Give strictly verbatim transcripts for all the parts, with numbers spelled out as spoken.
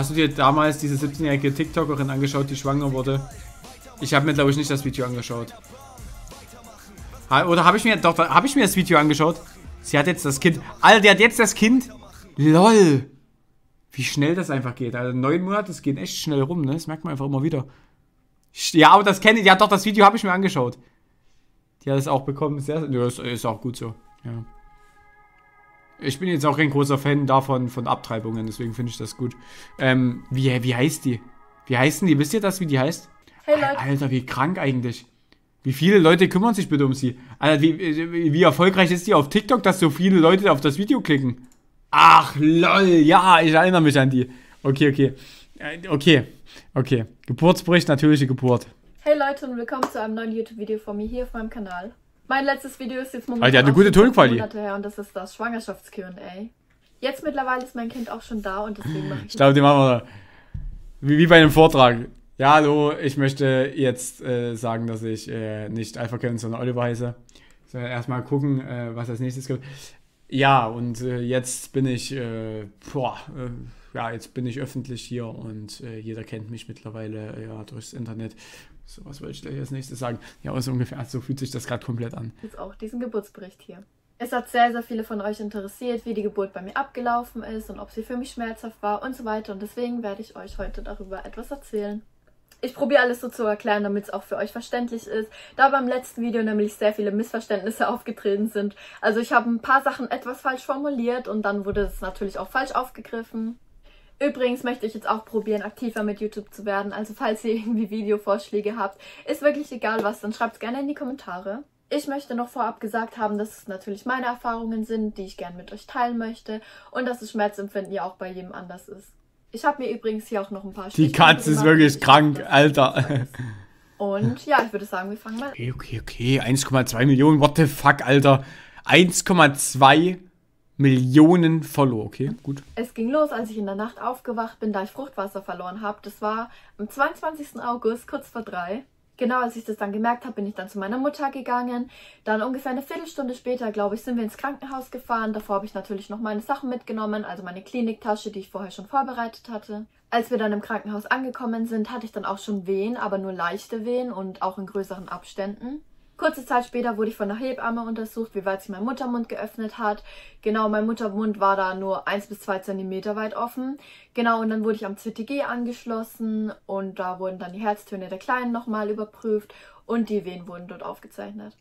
Hast du dir damals diese siebzehnjährige TikTokerin angeschaut, die schwanger wurde? Ich habe mir, glaube ich, nicht das Video angeschaut. Ha, oder habe ich mir... Doch, habe ich mir das Video angeschaut? Sie hat jetzt das Kind. Alter, die hat jetzt das Kind? LOL! Wie schnell das einfach geht. Also neun Monate, das geht echt schnell rum, ne? Das merkt man einfach immer wieder. Ja, aber das kenne ich. Ja, doch, das Video habe ich mir angeschaut. Die hat es auch bekommen. Sehr, das ist auch gut so. Ja. Ich bin jetzt auch kein großer Fan davon, von Abtreibungen. Deswegen finde ich das gut. Ähm, wie, wie heißt die? Wie heißen die? Wisst ihr das, wie die heißt? Hey, Leute. Alter, wie krank eigentlich. Wie viele Leute kümmern sich bitte um sie? Alter, wie, wie erfolgreich ist die auf TikTok, dass so viele Leute auf das Video klicken? Ach, lol. Ja, ich erinnere mich an die. Okay, okay. Okay, okay. Geburtsbericht, natürliche Geburt. Hey Leute und willkommen zu einem neuen YouTube-Video von mir hier auf meinem Kanal. Mein letztes Video ist jetzt momentan eine gute Tonqualität her und das ist das Schwangerschafts-Q und A. Jetzt mittlerweile ist mein Kind auch schon da und deswegen mache ich... Ich glaube, die machen wir wie, wie bei einem Vortrag. Ja, hallo, ich möchte jetzt äh, sagen, dass ich äh, nicht AlphaKevin, sondern Oliver heiße. So, erstmal gucken, äh, was als nächstes kommt. Ja, und äh, jetzt bin ich... Äh, boah, äh, ja, jetzt bin ich öffentlich hier und äh, jeder kennt mich mittlerweile äh, ja, durchs Internet. So, was wollte ich gleich als nächstes sagen? Ja, also ungefähr, so also fühlt sich das gerade komplett an. Jetzt auch diesen Geburtsbericht hier. Es hat sehr, sehr viele von euch interessiert, wie die Geburt bei mir abgelaufen ist und ob sie für mich schmerzhaft war und so weiter. Und deswegen werde ich euch heute darüber etwas erzählen. Ich probiere alles so zu erklären, damit es auch für euch verständlich ist, da beim letzten Video nämlich sehr viele Missverständnisse aufgetreten sind. Also ich habe ein paar Sachen etwas falsch formuliert und dann wurde es natürlich auch falsch aufgegriffen. Übrigens möchte ich jetzt auch probieren, aktiver mit YouTube zu werden. Also falls ihr irgendwie Videovorschläge habt, ist wirklich egal was, dann schreibt es gerne in die Kommentare. Ich möchte noch vorab gesagt haben, dass es natürlich meine Erfahrungen sind, die ich gerne mit euch teilen möchte und dass das Schmerzempfinden ja auch bei jedem anders ist. Ich habe mir übrigens hier auch noch ein paar Stichpunkte gemacht. Die Katze ist wirklich krank, Alter. Und ja, ich würde sagen, wir fangen mal an. Okay, okay, okay. eins Komma zwei Millionen, what the fuck, Alter. eins Komma zwei Millionen Follower, okay, gut. Es ging los, als ich in der Nacht aufgewacht bin, da ich Fruchtwasser verloren habe. Das war am zweiundzwanzigsten August, kurz vor drei. Genau, als ich das dann gemerkt habe, bin ich dann zu meiner Mutter gegangen. Dann ungefähr eine Viertelstunde später, glaube ich, sind wir ins Krankenhaus gefahren. Davor habe ich natürlich noch meine Sachen mitgenommen, also meine Kliniktasche, die ich vorher schon vorbereitet hatte. Als wir dann im Krankenhaus angekommen sind, hatte ich dann auch schon Wehen, aber nur leichte Wehen und auch in größeren Abständen. Kurze Zeit später wurde ich von einer Hebamme untersucht, wie weit sich mein Muttermund geöffnet hat. Genau, mein Muttermund war da nur ein bis zwei Zentimeter weit offen. Genau, und dann wurde ich am C T G angeschlossen und da wurden dann die Herztöne der Kleinen nochmal überprüft und die Wehen wurden dort aufgezeichnet.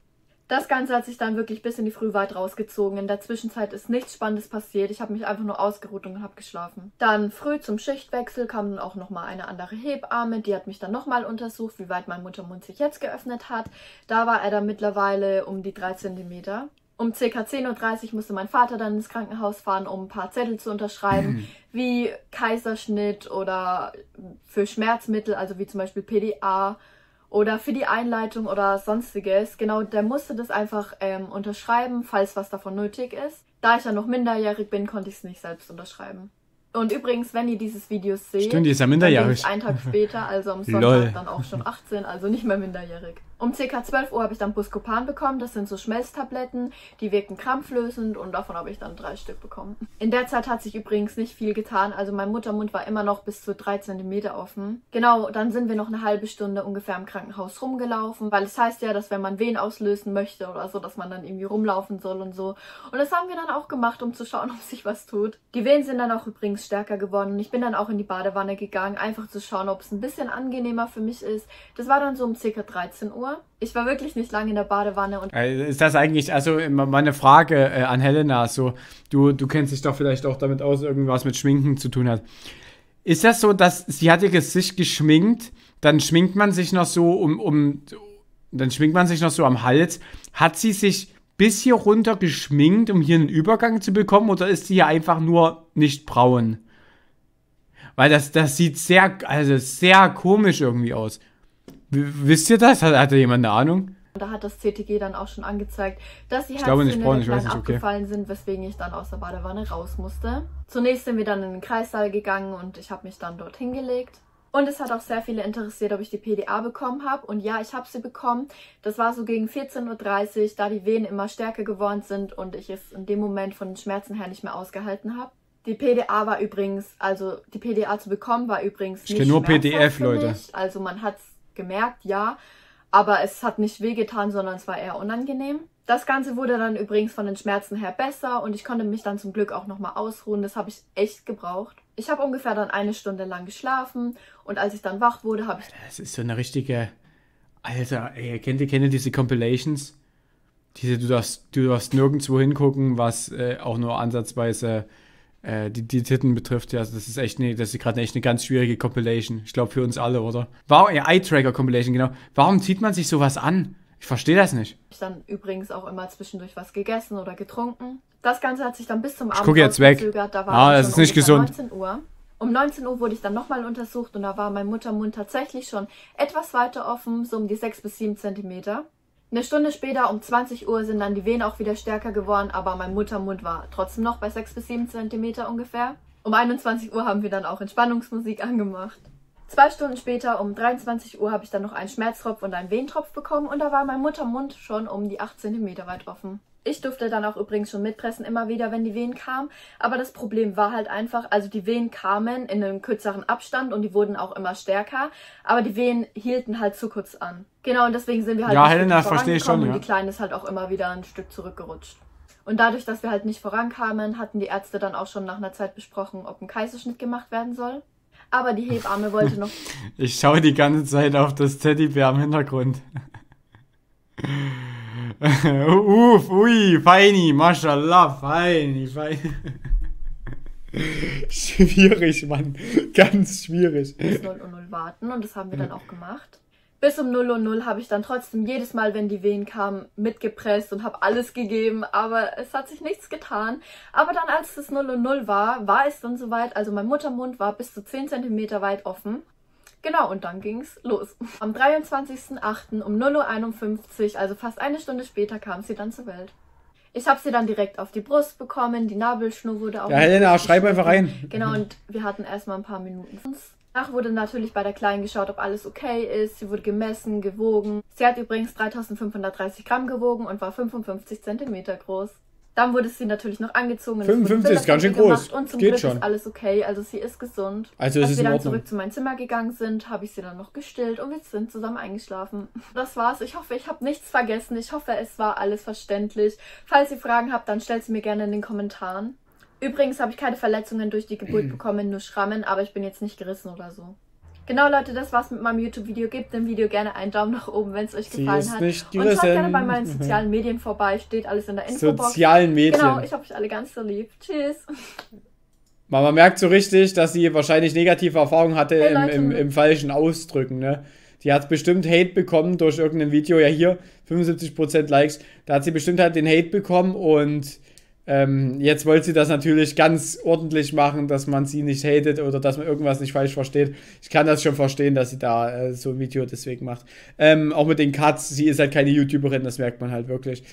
Das Ganze hat sich dann wirklich bis in die Frühweit rausgezogen. In der Zwischenzeit ist nichts Spannendes passiert. Ich habe mich einfach nur ausgeruht und habe geschlafen. Dann früh zum Schichtwechsel kam dann auch nochmal eine andere Hebamme. Die hat mich dann nochmal untersucht, wie weit mein Muttermund sich jetzt geöffnet hat. Da war er dann mittlerweile um die drei Zentimeter. Um ca. zehn Uhr dreißig musste mein Vater dann ins Krankenhaus fahren, um ein paar Zettel zu unterschreiben, wie Kaiserschnitt oder für Schmerzmittel, also wie zum Beispiel P D A. Oder für die Einleitung oder sonstiges. Genau, der musste das einfach ähm, unterschreiben, falls was davon nötig ist. Da ich ja noch minderjährig bin, konnte ich es nicht selbst unterschreiben. Und übrigens, wenn ihr dieses Video seht, stimmt, die ist ja minderjährig. Dann bin ich einen Tag später, also am Sonntag Lol. Dann auch schon achtzehn, also nicht mehr minderjährig. Um ca. zwölf Uhr habe ich dann Buscopan bekommen, das sind so Schmelztabletten, die wirken krampflösend und davon habe ich dann drei Stück bekommen. In der Zeit hat sich übrigens nicht viel getan, also mein Muttermund war immer noch bis zu drei Zentimeter offen. Genau, dann sind wir noch eine halbe Stunde ungefähr im Krankenhaus rumgelaufen, weil es heißt ja, dass wenn man Wehen auslösen möchte oder so, dass man dann irgendwie rumlaufen soll und so. Und das haben wir dann auch gemacht, um zu schauen, ob sich was tut. Die Wehen sind dann auch übrigens stärker geworden. Ich bin dann auch in die Badewanne gegangen, einfach zu schauen, ob es ein bisschen angenehmer für mich ist. Das war dann so um ca. dreizehn Uhr. Ich war wirklich nicht lange in der Badewanne. Und ist das eigentlich, also meine Frage äh, an Helena, so, du, du kennst dich doch vielleicht auch damit aus, irgendwas mit Schminken zu tun hat. Ist das so, dass sie hat ihr Gesicht geschminkt, dann schminkt man sich noch so um, um dann schminkt man sich noch so am Hals. Hat sie sich bis hier runter geschminkt, um hier einen Übergang zu bekommen, oder ist sie hier einfach nur nicht braun? Weil das, das sieht sehr, also sehr komisch irgendwie aus. W wisst ihr das? Hat, hat da jemand eine Ahnung? Da hat das C T G dann auch schon angezeigt, dass die Herztöne abgefallen sind, weswegen ich dann aus der Badewanne raus musste. Zunächst sind wir dann in den Kreissaal gegangen und ich habe mich dann dort hingelegt. Und es hat auch sehr viele interessiert, ob ich die P D A bekommen habe. Und ja, ich habe sie bekommen. Das war so gegen vierzehn Uhr dreißig, da die Wehen immer stärker geworden sind und ich es in dem Moment von den Schmerzen her nicht mehr ausgehalten habe. Die P D A war übrigens, also die P D A zu bekommen war übrigens nicht nur P D F, Leute. Also man hat's gemerkt, ja, aber es hat nicht wehgetan, sondern es war eher unangenehm. Das Ganze wurde dann übrigens von den Schmerzen her besser und ich konnte mich dann zum Glück auch nochmal ausruhen. Das habe ich echt gebraucht. Ich habe ungefähr dann eine Stunde lang geschlafen und als ich dann wach wurde, habe ich... Das ist so eine richtige... Alter, ey, kennt ihr, kennt ihr diese Compilations? Diese, du darfst, du darfst nirgendwo hingucken, was äh, auch nur ansatzweise... Die, die Titten betrifft, ja, also das ist echt eine, das ist gerade echt eine ganz schwierige Compilation. Ich glaube für uns alle, oder? Warum, ja, Eye-Tracker-Compilation, genau. Warum zieht man sich sowas an? Ich verstehe das nicht. Ich habe dann übrigens auch immer zwischendurch was gegessen oder getrunken. Das Ganze hat sich dann bis zum Abend verzögert. Da war ah, das ist nicht gesund. neunzehn Uhr. Um neunzehn Uhr wurde ich dann nochmal untersucht und da war mein Muttermund tatsächlich schon etwas weiter offen, so um die sechs bis sieben Zentimeter. Eine Stunde später, um zwanzig Uhr, sind dann die Venen auch wieder stärker geworden, aber mein Muttermund war trotzdem noch bei sechs bis sieben Zentimeter ungefähr. Um einundzwanzig Uhr haben wir dann auch Entspannungsmusik angemacht. Zwei Stunden später, um dreiundzwanzig Uhr, habe ich dann noch einen Schmerztropf und einen Venentropf bekommen und da war mein Muttermund schon um die acht Zentimeter weit offen. Ich durfte dann auch übrigens schon mitpressen immer wieder, wenn die Venen kamen, aber das Problem war halt einfach, also die Venen kamen in einem kürzeren Abstand und die wurden auch immer stärker, aber die Venen hielten halt zu kurz an. Genau, und deswegen sind wir halt ja, nicht Helena, verstehe ich schon, ja. Und die Kleine ist halt auch immer wieder ein Stück zurückgerutscht. Und dadurch, dass wir halt nicht vorankamen, hatten die Ärzte dann auch schon nach einer Zeit besprochen, ob ein Kaiserschnitt gemacht werden soll. Aber die Hebamme wollte noch... Ich schaue die ganze Zeit auf das Teddybär im Hintergrund. Uff, ui, feini, mashallah, feini, feini. Schwierig, Mann. Ganz schwierig. Bis null Uhr warten und das haben wir dann auch gemacht. Bis um null Uhr habe ich dann trotzdem jedes Mal, wenn die Wehen kamen, mitgepresst und habe alles gegeben, aber es hat sich nichts getan. Aber dann, als es null Uhr war, war es dann soweit, also mein Muttermund war bis zu zehn Zentimeter weit offen. Genau, und dann ging's los. Am dreiundzwanzigsten achten um null Uhr einundfünfzig, also fast eine Stunde später, kam sie dann zur Welt. Ich habe sie dann direkt auf die Brust bekommen, die Nabelschnur wurde auch... Ja, Helena, schreib einfach rein. Genau, und wir hatten erstmal ein paar Minuten. Danach wurde natürlich bei der Kleinen geschaut, ob alles okay ist. Sie wurde gemessen, gewogen. Sie hat übrigens dreitausendfünfhundertdreißig Gramm gewogen und war fünfundfünfzig Zentimeter groß. Dann wurde sie natürlich noch angezogen. fünfundfünfzig ist ganz schön groß. Und zum Glück ist alles okay. Also sie ist gesund. Als wir dann zurück zu meinem Zimmer gegangen sind, habe ich sie dann noch gestillt und wir sind zusammen eingeschlafen. Das war's. Ich hoffe, ich habe nichts vergessen. Ich hoffe, es war alles verständlich. Falls ihr Fragen habt, dann stellt sie mir gerne in den Kommentaren. Übrigens habe ich keine Verletzungen durch die Geburt bekommen, nur Schrammen, aber ich bin jetzt nicht gerissen oder so. Genau, Leute, das war's mit meinem YouTube-Video. Gebt dem Video gerne einen Daumen nach oben, wenn es euch gefallen hat. Und schaut gerne bei meinen sozialen Medien vorbei. Steht alles in der Infobox. Sozialen Medien. Genau, ich hab euch alle ganz so lieb. Tschüss. Man merkt so richtig, dass sie wahrscheinlich negative Erfahrungen hatte hey, Leute, im, im, im falschen Ausdrücken, ne? Die hat bestimmt Hate bekommen durch irgendein Video. Ja, hier, fünfundsiebzig Prozent Likes. Da hat sie bestimmt halt den Hate bekommen und... Ähm, jetzt wollte sie das natürlich ganz ordentlich machen, dass man sie nicht hatet oder dass man irgendwas nicht falsch versteht. Ich kann das schon verstehen, dass sie da äh, so ein Video deswegen macht. Ähm, auch mit den Cuts, sie ist halt keine YouTuberin, das merkt man halt wirklich.